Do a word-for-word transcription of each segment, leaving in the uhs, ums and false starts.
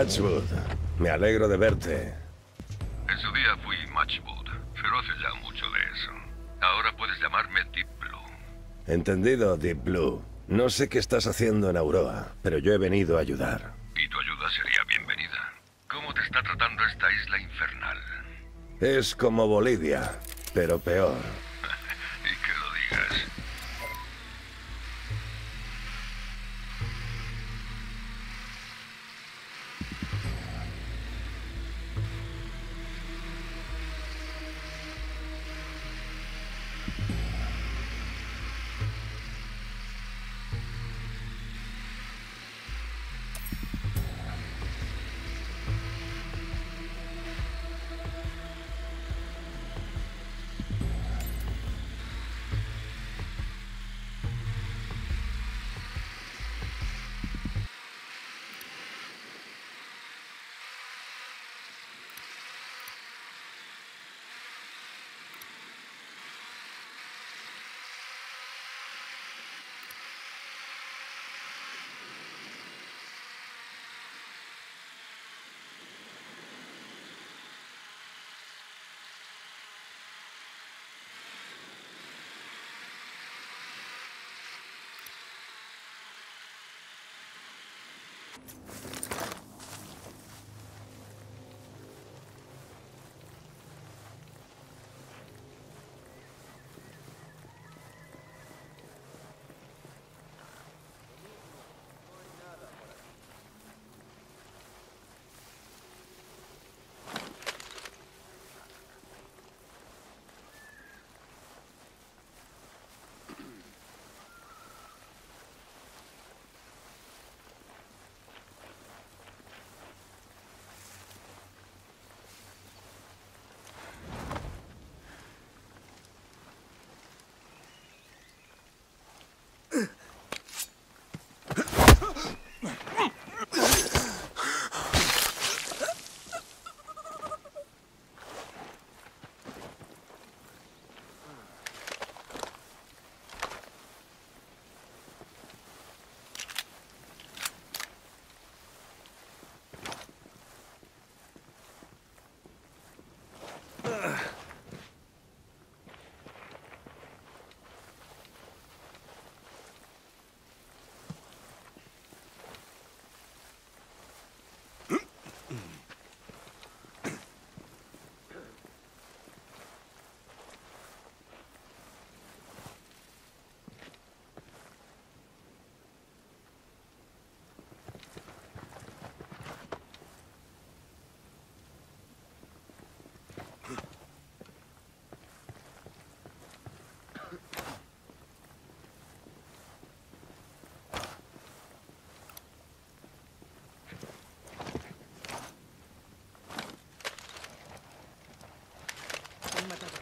Matchwood, me alegro de verte. En su día fui Matchwood, pero hace ya mucho de eso. Ahora puedes llamarme Deep Blue. Entendido, Deep Blue. No sé qué estás haciendo en Auroa, pero yo he venido a ayudar. Y tu ayuda sería bienvenida. ¿Cómo te está tratando esta isla infernal? Es como Bolivia, pero peor. Y que lo digas.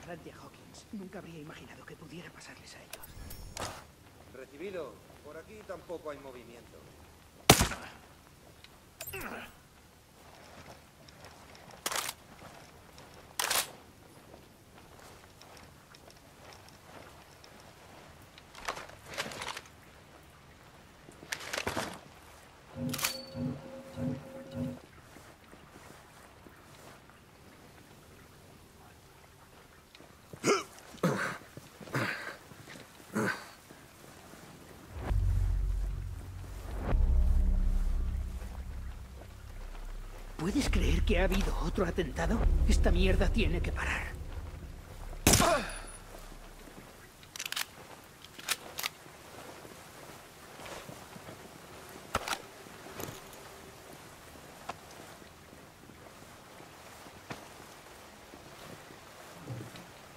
Grant y a Hawkins. Nunca habría imaginado que pudiera pasarles a ellos. Recibido. Por aquí tampoco hay movimiento. ¿Puedes creer que ha habido otro atentado? Esta mierda tiene que parar.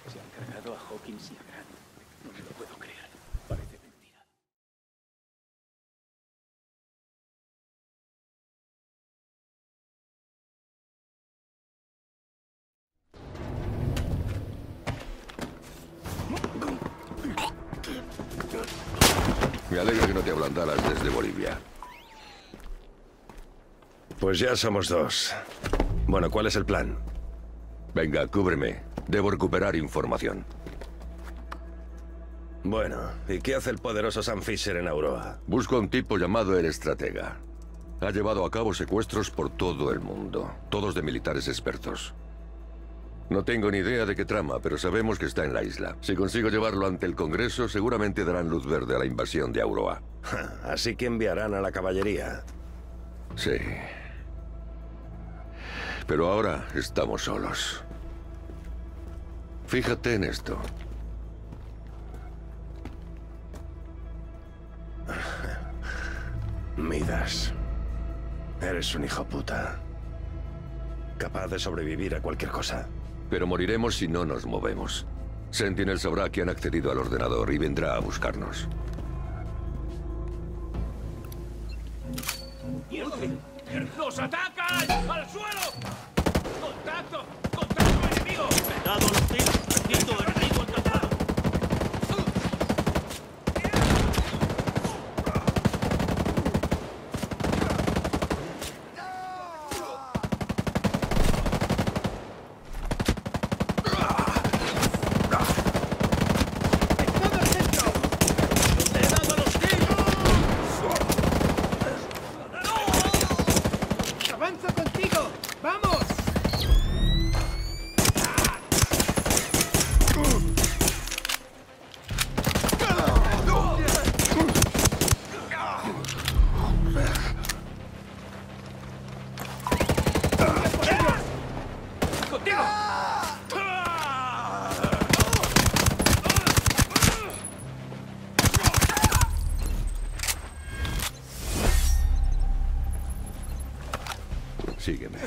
Se han cargado a Hawkins y a Grant. No me lo puedo creer. Parece mentira. Me alegro que no te ablandaras desde Bolivia. Pues ya somos dos. Bueno, ¿cuál es el plan? Venga, cúbreme. Debo recuperar información. Bueno, ¿y qué hace el poderoso Sam Fisher en Auroa? Busco a un tipo llamado el Estratega. Ha llevado a cabo secuestros por todo el mundo, todos de militares expertos. No tengo ni idea de qué trama, pero sabemos que está en la isla. Si consigo llevarlo ante el Congreso, seguramente darán luz verde a la invasión de Auroa. Así que enviarán a la caballería. Sí. Pero ahora estamos solos. Fíjate en esto. Midas. Eres un hijo puta. Capaz de sobrevivir a cualquier cosa. Pero moriremos si no nos movemos. Sentinel sabrá que han accedido al ordenador y vendrá a buscarnos. ¡Nos atacan! ¡Al suelo! ¡Contacto! ¡Contacto enemigo! ¡Dado los tiros! ¡Perdido el rey contratado! Sígueme.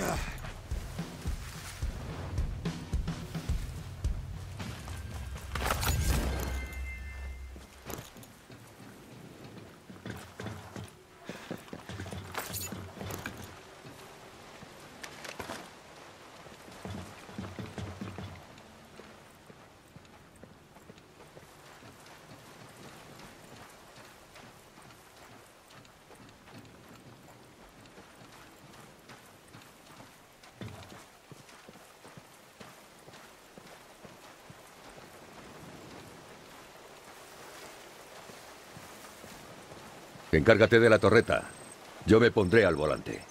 Encárgate de la torreta. Yo me pondré al volante.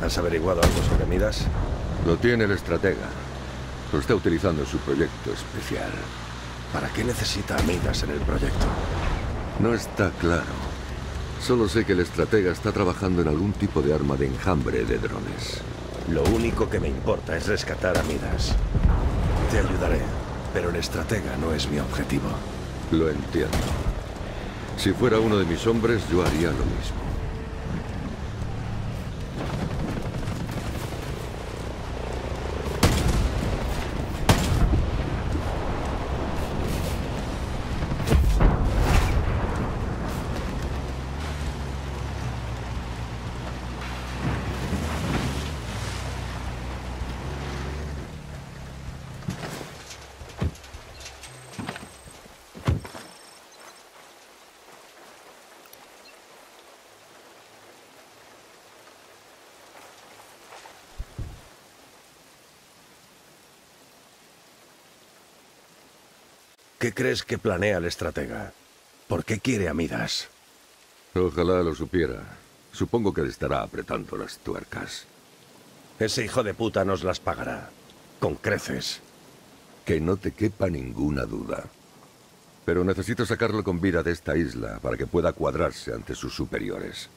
¿Has averiguado algo sobre Midas? Lo tiene el estratega. Lo está utilizando en su proyecto especial. ¿Para qué necesita a Midas en el proyecto? No está claro. Solo sé que el estratega está trabajando en algún tipo de arma de enjambre de drones. Lo único que me importa es rescatar a Midas. Te ayudaré, pero el estratega no es mi objetivo. Lo entiendo. Si fuera uno de mis hombres, yo haría lo mismo. ¿Qué crees que planea el estratega? ¿Por qué quiere a Midas? Ojalá lo supiera. Supongo que le estará apretando las tuercas. Ese hijo de puta nos las pagará. Con creces. Que no te quepa ninguna duda. Pero necesito sacarlo con vida de esta isla para que pueda cuadrarse ante sus superiores.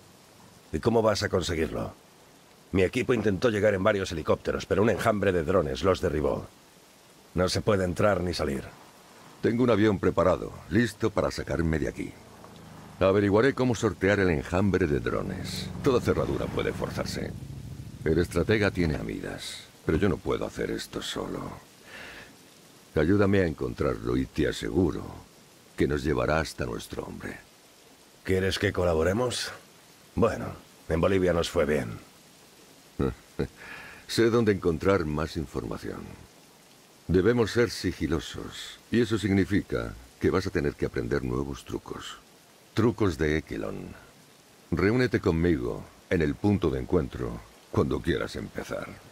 ¿Y cómo vas a conseguirlo? Mi equipo intentó llegar en varios helicópteros, pero un enjambre de drones los derribó. No se puede entrar ni salir. Tengo un avión preparado, listo para sacarme de aquí. Averiguaré cómo sortear el enjambre de drones. Toda cerradura puede forzarse. El estratega tiene a Midas, pero yo no puedo hacer esto solo. Ayúdame a encontrarlo y te aseguro que nos llevará hasta nuestro hombre. ¿Quieres que colaboremos? Bueno, en Bolivia nos fue bien. Sé dónde encontrar más información. Debemos ser sigilosos, y eso significa que vas a tener que aprender nuevos trucos. Trucos de Echelon. Reúnete conmigo en el punto de encuentro cuando quieras empezar.